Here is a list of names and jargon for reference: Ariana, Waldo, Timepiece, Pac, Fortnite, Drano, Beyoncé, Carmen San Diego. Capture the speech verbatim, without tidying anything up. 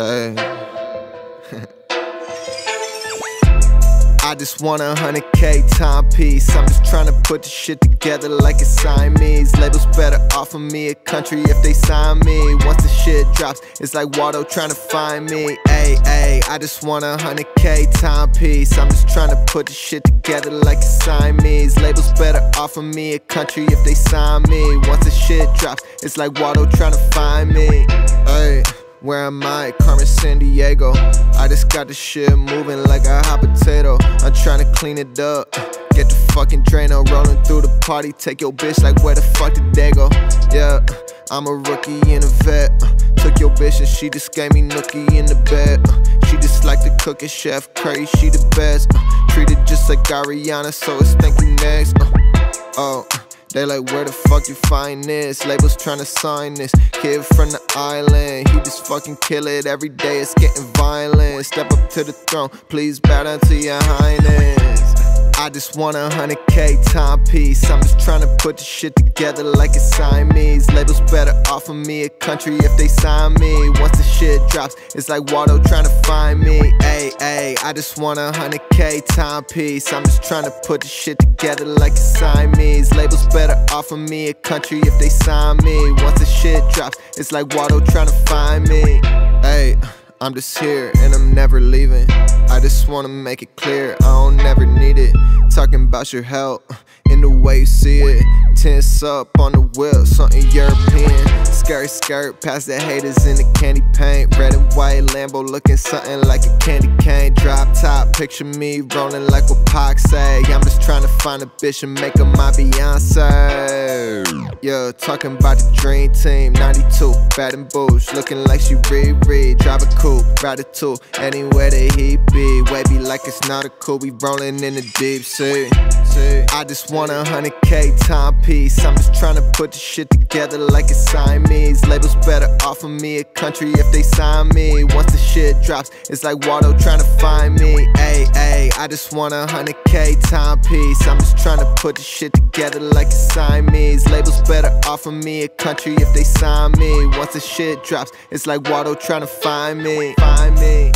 Hey. I just want a one hundred K timepiece. I'm just trying to put this shit together like it's Siamese. Labels better offer me a country if they sign me. Once the shit drops, it's like Waldo trying to find me. Ay, ay, I just want a one hundred K timepiece. I'm just trying to put this shit together like it's Siamese. Labels better offer me a country if they sign me. Once the shit drops, it's like Waldo trying to find me. Ay. Where am I? Carmen San Diego. I just got the shit moving like a hot potato. I'm tryna clean it up, get the fucking Drano. Rolling through the party, take your bitch like where the fuck did they go? Yeah, I'm a rookie and a vet. Took your bitch and she just gave me nookie in the bed. She just like to cook and chef Curry, she the best. Treated just like Ariana, so it's thank you next. Oh, they like, where the fuck you find this? Labels tryna sign this kid from the island. He just fucking kill it every day, it's getting violent. Step up to the throne, please bow down to your highness. I just want a one hundred K timepiece. I'm just tryna put this shit together like it's Siamese. Labels better offer me a country if they sign me. Once the shit drops, it's like Waldo tryna find me. Ay, ay, I just want a one hundred K timepiece. I'm just tryna put this shit together like it's Siamese. Labels better offer me a country if they sign me. Once the shit drops, it's like Waldo tryna find me. Ay, I'm just here and I'm never leaving. I just wanna make it clear, I don't never need it. Talking about your help, in the way you see it. Tense up on the wheel, something European. Skirt, skirt, past the haters in the candy paint. Red and white Lambo looking something like a candy cane. Drop top, picture me rolling like what Pac say. I'm just trying to find a bitch and make her my Beyoncé. Yeah, talking about the dream team, ninety-two, bad and boosh, looking like she re-re, drive a coupe, ride a two, anywhere that he be, wavy like it's not a cool, we rolling in the deep sea. I just want a one hundred K timepiece. I'm just trying to put this shit together like it's Siamese. Labels better offer me a country if they sign me. Once the shit drops, it's like Waldo trying to find me. Ay, ay, I just want a one hundred K timepiece. I'm just trying to put this shit together like it's Siamese. Labels better offer me a country if they sign me. Once the shit drops, it's like Waldo trying to find me. Find me.